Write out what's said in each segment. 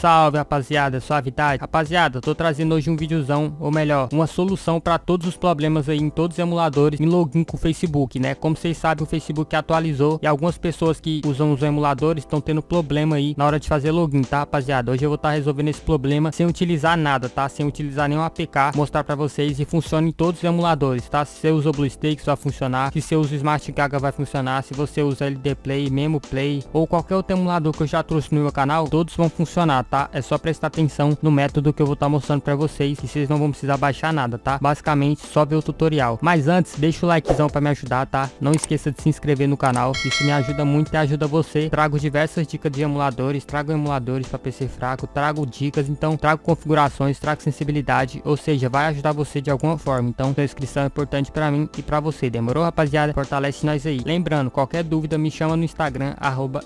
Salve rapaziada, suavidade. Rapaziada, eu tô trazendo hoje um videozão, ou melhor, uma solução pra todos os problemas aí em todos os emuladores em login com o Facebook, né? Como vocês sabem, o Facebook atualizou e algumas pessoas que usam os emuladores estão tendo problema aí na hora de fazer login, tá rapaziada? Hoje eu vou estar resolvendo esse problema sem utilizar nada, tá? Sem utilizar nenhum APK, mostrar pra vocês e funciona em todos os emuladores, tá? Se você usa o BlueStacks vai funcionar, se você usa o SmartGaGa vai funcionar, se você usa LD Play, Memo Play ou qualquer outro emulador que eu já trouxe no meu canal, todos vão funcionar, tá? É só prestar atenção no método que eu vou estar mostrando pra vocês e vocês não vão precisar baixar nada, tá? Basicamente, só ver o tutorial. Mas antes, deixa o likezão pra me ajudar, tá? Não esqueça de se inscrever no canal, isso me ajuda muito e ajuda você. Trago diversas dicas de emuladores, trago emuladores pra PC fraco, trago dicas, então trago configurações, trago sensibilidade, ou seja, vai ajudar você de alguma forma. Então, sua inscrição é importante pra mim e pra você, demorou rapaziada? Fortalece nós aí. Lembrando, qualquer dúvida me chama no Instagram,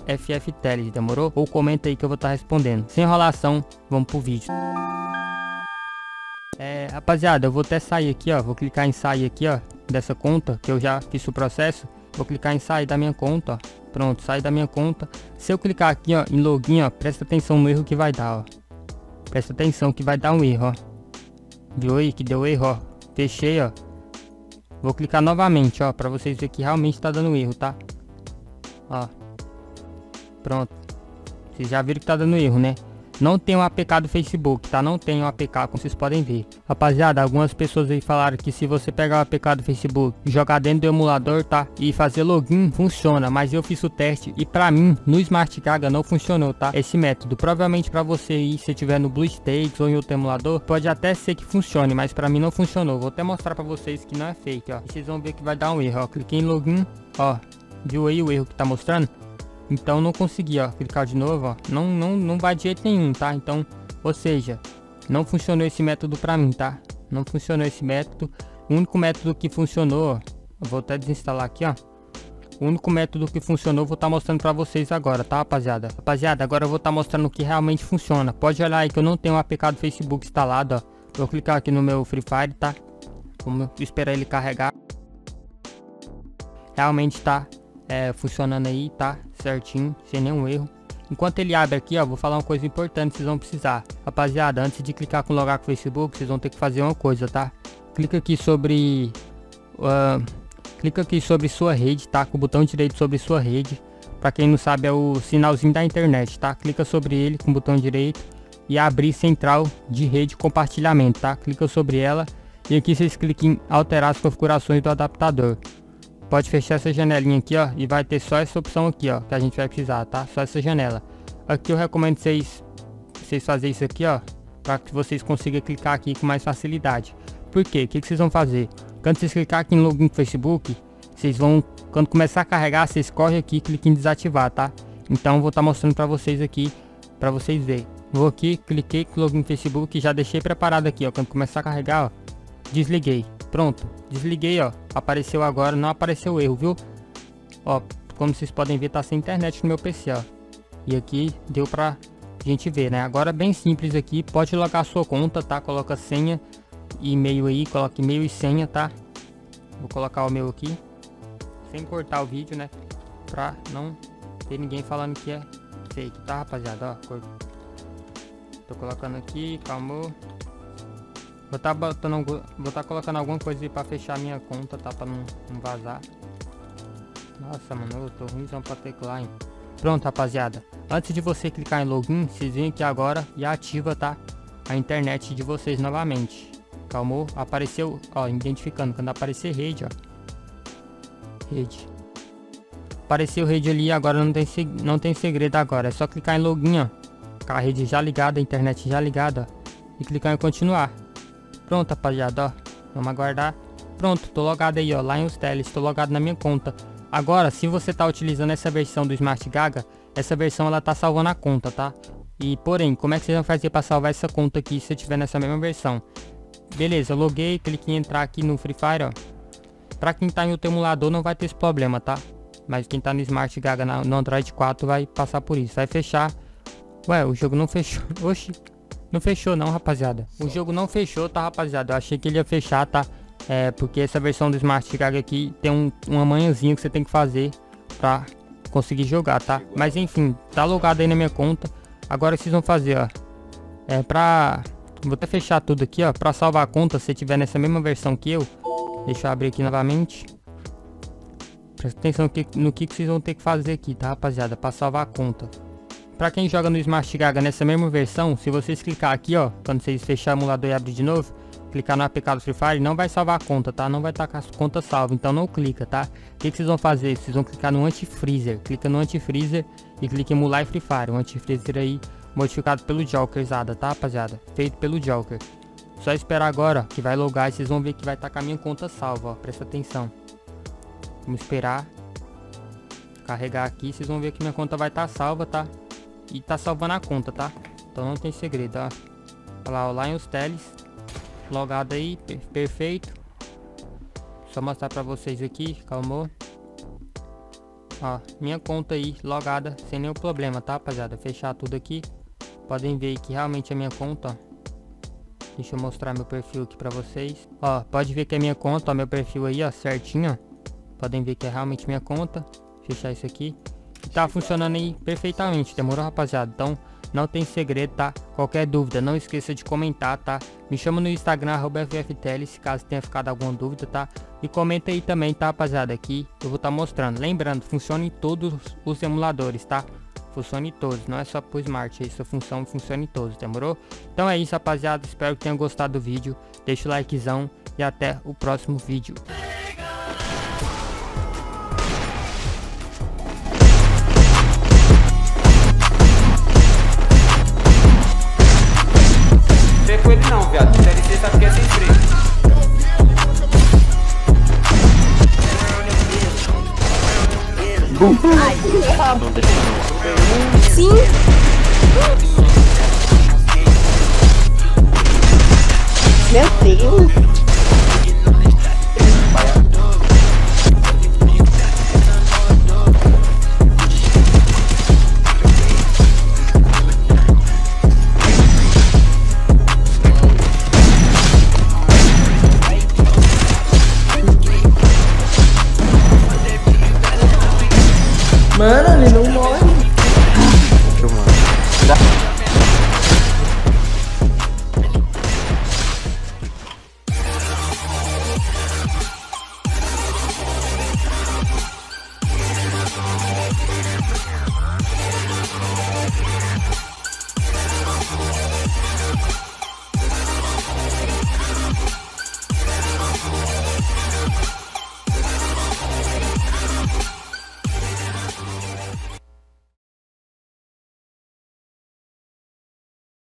@FFTeles, demorou? Ou comenta aí que eu vou estar respondendo. Sem enrolação, vamos pro vídeo. Rapaziada, eu vou até sair aqui, ó. Vou clicar em sair aqui, ó, dessa conta, que eu já fiz o processo. Vou clicar em sair da minha conta, ó. Pronto, sair da minha conta. Se eu clicar aqui, ó, em login, ó, presta atenção no erro que vai dar, ó. Presta atenção que vai dar um erro, ó. Viu aí que deu erro, ó. Fechei, ó. Vou clicar novamente, ó, pra vocês verem que realmente tá dando erro, tá? Ó. Pronto. Vocês já viram que tá dando erro, né? Não tem o APK do Facebook, tá? Não tem o APK, como vocês podem ver. Rapaziada, algumas pessoas aí falaram que se você pegar o APK do Facebook e jogar dentro do emulador, tá? E fazer login, funciona. Mas eu fiz o teste e pra mim, no SmartGaGa não funcionou, tá? Esse método. Provavelmente pra você aí, se tiver no BlueStacks ou em outro emulador, pode até ser que funcione, mas pra mim não funcionou. Vou até mostrar pra vocês que não é fake, ó. E vocês vão ver que vai dar um erro, ó. Cliquei em login, ó. Viu aí o erro que tá mostrando? Então não consegui, ó, clicar de novo, ó, não vai de jeito nenhum, tá? Então, ou seja, não funcionou esse método pra mim, tá? Não funcionou esse método. O único método que funcionou, ó, eu vou até desinstalar aqui, ó. O único método que funcionou, vou estar mostrando pra vocês agora, tá, rapaziada? Rapaziada, agora eu vou estar mostrando o que realmente funciona. Pode olhar aí que eu não tenho o APK do Facebook instalado, ó. Vou clicar aqui no meu Free Fire, tá? Vamos esperar ele carregar. Realmente tá funcionando aí, tá? Certinho, sem nenhum erro. Enquanto ele abre aqui, ó, vou falar uma coisa importante, vocês vão precisar. Rapaziada, antes de clicar com logar com o Facebook, vocês vão ter que fazer uma coisa, tá? Clica aqui sobre... clica aqui sobre sua rede, tá? Com o botão direito sobre sua rede. Pra quem não sabe, é o sinalzinho da internet, tá? Clica sobre ele com o botão direito e abrir central de rede compartilhamento, tá? Clica sobre ela e aqui vocês cliquem em alterar as configurações do adaptador. Pode fechar essa janelinha aqui, ó, e vai ter só essa opção aqui, ó, que a gente vai precisar, tá? Só essa janela. Aqui eu recomendo vocês fazerem isso aqui, ó, pra que vocês consigam clicar aqui com mais facilidade. Por quê? O que vocês vão fazer? Quando vocês clicar aqui em login com Facebook, vocês vão, quando começar a carregar, vocês correm aqui e cliquem em desativar, tá? Então eu vou estar mostrando pra vocês aqui, pra vocês verem. Vou aqui, cliquei com login no Facebook e já deixei preparado aqui, ó, quando começar a carregar, ó, desliguei. Pronto, desliguei, ó, apareceu agora, não apareceu erro, viu? Ó, como vocês podem ver, tá sem internet no meu PC, ó. E aqui deu pra gente ver, né? Agora é bem simples aqui, pode logar a sua conta, tá? Coloca senha e e-mail aí, coloca e-mail e senha, tá? Vou colocar o meu aqui, sem cortar o vídeo, né? Pra não ter ninguém falando que é fake, tá, rapaziada? Ó, tô colocando aqui, calma. Vou tá colocando alguma coisa aí pra fechar minha conta, tá? Pra não vazar. Nossa, mano, eu tô ruimzão pra teclar, hein? Pronto, rapaziada. Antes de você clicar em login, vocês vêm aqui agora e ativa, tá? A internet de vocês novamente. Calmou? Apareceu, ó, identificando. Quando aparecer rede, ó. Rede. Apareceu rede ali, agora não tem segredo agora. É só clicar em login, ó. Com a rede já ligada, a internet já ligada, ó. E clicar em continuar. Pronto, rapaziada, ó, vamos aguardar. Pronto, tô logado aí, ó, lá em os teles, tô logado na minha conta. Agora, se você tá utilizando essa versão do SmartGaGa, essa versão ela tá salvando a conta, tá? E, porém, como é que vocês vão fazer pra salvar essa conta aqui se eu tiver nessa mesma versão? Beleza, eu loguei, clique em entrar aqui no Free Fire, ó. Pra quem tá em outro emulador não vai ter esse problema, tá? Mas quem tá no SmartGaGa, no Android 4, vai passar por isso. Vai fechar. Ué, o jogo não fechou. Oxi. Não fechou não, rapaziada. O jogo não fechou, tá, rapaziada? Eu achei que ele ia fechar, tá? Porque essa versão do SmartGaGa aqui tem uma manhãzinha que você tem que fazer pra conseguir jogar, tá? Mas enfim, tá logado aí na minha conta. Agora vocês vão fazer, ó. Vou até fechar tudo aqui, ó, pra salvar a conta, se tiver nessa mesma versão que eu. Deixa eu abrir aqui novamente. Presta atenção no que vocês vão ter que fazer aqui, tá, rapaziada? Pra salvar a conta. Pra quem joga no SmartGaGa nessa mesma versão, se vocês clicar aqui, ó, quando vocês fechar o emulador e abrir de novo, clicar no APK do Free Fire, não vai salvar a conta, tá? Não vai estar com a conta salva, então não clica, tá? O que vocês vão fazer? Vocês vão clicar no Anti-Freezer. Clica no Anti-Freezer e clica em emular e Free Fire. O Anti-Freezer aí modificado pelo Joker, tá, rapaziada? Feito pelo Joker. Só esperar agora que vai logar e vocês vão ver que vai estar com a minha conta salva, ó. Presta atenção. Vamos esperar carregar aqui, vocês vão ver que minha conta vai estar salva, tá? E tá salvando a conta, tá? Então não tem segredo, ó. Olha lá, ó, lá em os teles. Logado aí, perfeito. Só mostrar pra vocês aqui, calmou. Ó, minha conta aí, logada, sem nenhum problema, tá, rapaziada? Fechar tudo aqui. Podem ver que realmente é minha conta, ó. Deixa eu mostrar meu perfil aqui pra vocês. Ó, pode ver que é minha conta, ó, meu perfil aí, ó, certinho, ó. Podem ver que é realmente minha conta. Fechar isso aqui. E tá funcionando aí perfeitamente, demorou, rapaziada? Então, não tem segredo, tá? Qualquer dúvida, não esqueça de comentar, tá? Me chama no Instagram, @ffteles, se caso tenha ficado alguma dúvida, tá? E comenta aí também, tá, rapaziada? Aqui eu vou estar mostrando. Lembrando, funciona em todos os emuladores, tá? Funciona em todos, não é só pro Smart, aí sua função funciona em todos, demorou? Então é isso, rapaziada, espero que tenham gostado do vídeo, deixa o likezão e até o próximo vídeo. Não com ele não, viado, série C tá porque é sem freio. Sim. Meu Deus. Mano, ele não morre.